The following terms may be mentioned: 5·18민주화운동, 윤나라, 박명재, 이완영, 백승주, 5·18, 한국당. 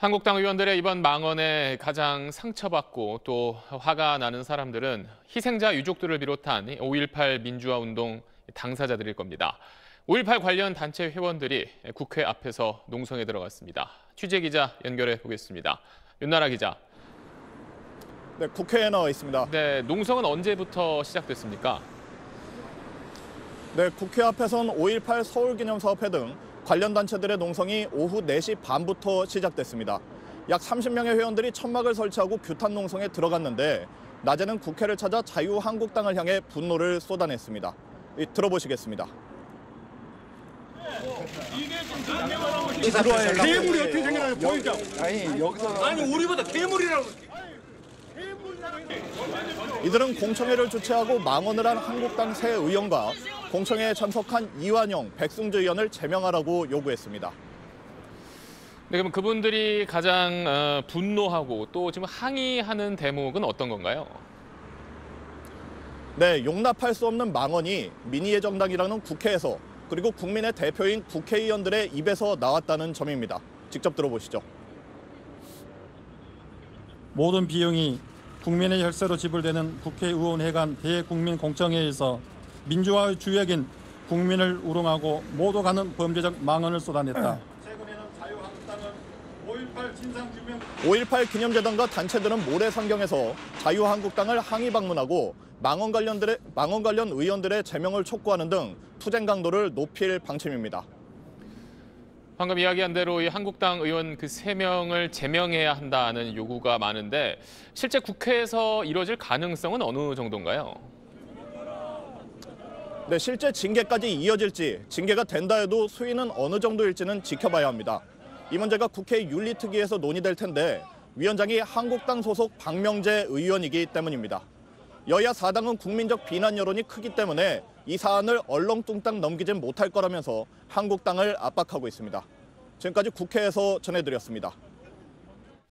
한국당 의원들의 이번 망언에 가장 상처받고 또 화가 나는 사람들은 희생자 유족들을 비롯한 5.18 민주화운동 당사자들일 겁니다. 5.18 관련 단체 회원들이 국회 앞에서 농성에 들어갔습니다. 취재기자 연결해 보겠습니다. 윤나라 기자. 네, 국회에 나와 있습니다. 네, 농성은 언제부터 시작됐습니까? 네, 국회 앞에선 5.18 서울기념사업회 등 관련 단체들의 농성이 오후 4시 반부터 시작됐습니다. 약 30명의 회원들이 천막을 설치하고 규탄 농성에 들어갔는데 낮에는 국회를 찾아 자유한국당을 향해 분노를 쏟아냈습니다. 들어보시겠습니다. 괴물이 어떻게 생겨나요? 보이죠? 아니 우리보다 괴물이라고. 이들은 공청회를 주최하고 망언을 한 한국당 세 의원과 공청회에 참석한 이완영, 백승주 의원을 제명하라고 요구했습니다. 네, 그럼 그분들이 가장 분노하고 또 지금 항의하는 대목은 어떤 건가요? 네, 용납할 수 없는 망언이 민의의 정당이라는 국회에서 그리고 국민의 대표인 국회의원들의 입에서 나왔다는 점입니다. 직접 들어보시죠. 모든 비용이 국민의 혈세로 지불되는 국회의원회 간 대국민공청회에서 민주화의 주역인 국민을 우롱하고 모독 하는 범죄적 망언을 쏟아냈다. 5.18 기념재단과 단체들은 모레 상경에서 자유한국당을 항의 방문하고 망언 관련 의원들의 제명을 촉구하는 등 투쟁 강도를 높일 방침입니다. 방금 이야기한 대로 이 한국당 의원 그 3명을 제명해야 한다는 요구가 많은데 실제 국회에서 이뤄질 가능성은 어느 정도인가요? 네, 실제 징계까지 이어질지 징계가 된다 해도 수위는 어느 정도일지는 지켜봐야 합니다. 이 문제가 국회 윤리특위에서 논의될 텐데 위원장이 한국당 소속 박명재 의원이기 때문입니다. 여야 4당은 국민적 비난 여론이 크기 때문에 이 사안을 얼렁뚱땅 넘기진 못할 거라면서 한국당을 압박하고 있습니다. 지금까지 국회에서 전해드렸습니다.